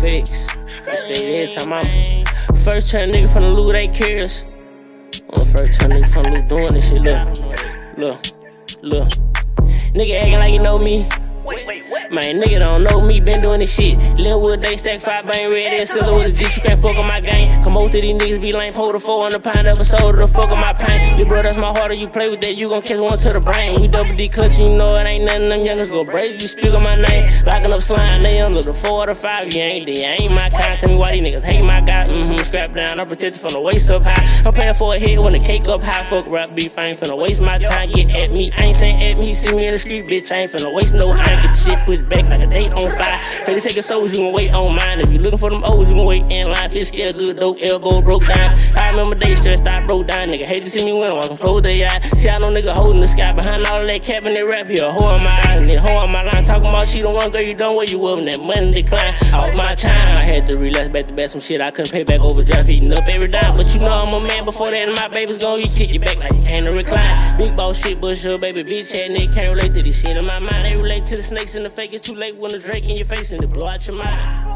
fix. I say every time I'm first time nigga from the loot, they cares. I'm the first time nigga from the loot doing this shit. Look, nigga acting like you know me. Man, nigga don't know me, been doing this shit. Linwood, they stack 5 bang red and scissor with a ditch, you can't fuck on my game. Come over to these niggas, be lame, hold a 4 on the pint of a soda, the fuck on my pain. Little bro, that's my heart, you play with that, you gon' catch one to the brain. You double D clutch, you know it ain't nothing, them youngers go break, you speak on my name. Locking up slime, they under the 4 or the 5, you ain't there, ain't my kind. Tell me why these niggas hate my guy, scrap down, I'm protected from the waist up high. I'm playing for a hit when the cake up high, fuck rap beef, I ain't finna waste my time. Get at me, I ain't saying at me, see me in the street, bitch, I ain't finna waste no time. Get shit pushed back like a date on fire. If you taking souls, you gon' wait on mine. If you looking for them O's, you gon' wait in line. Fish scared, good dope, elbow broke down. I remember days stressed, I broke down. Nigga hate to see me win, walking close their eye. See how no nigga holding the sky behind all that cabinet rap. Here, a hoe in my eye, and a hoe in my line. Talking about she the one girl you done with, you up, and that money decline. Off my time, I had to relax back to back some shit I couldn't pay back. Overdrive, eating up every dime. But you know I'm a man before that, and my baby's gon' eat, kick you back like you can't recline. Big boss shit, but your baby bitch ass nigga can't relate to this shit in my mind. They relate to the snakes in the fake. It's too late when the Drake in your face and it blow out your mind.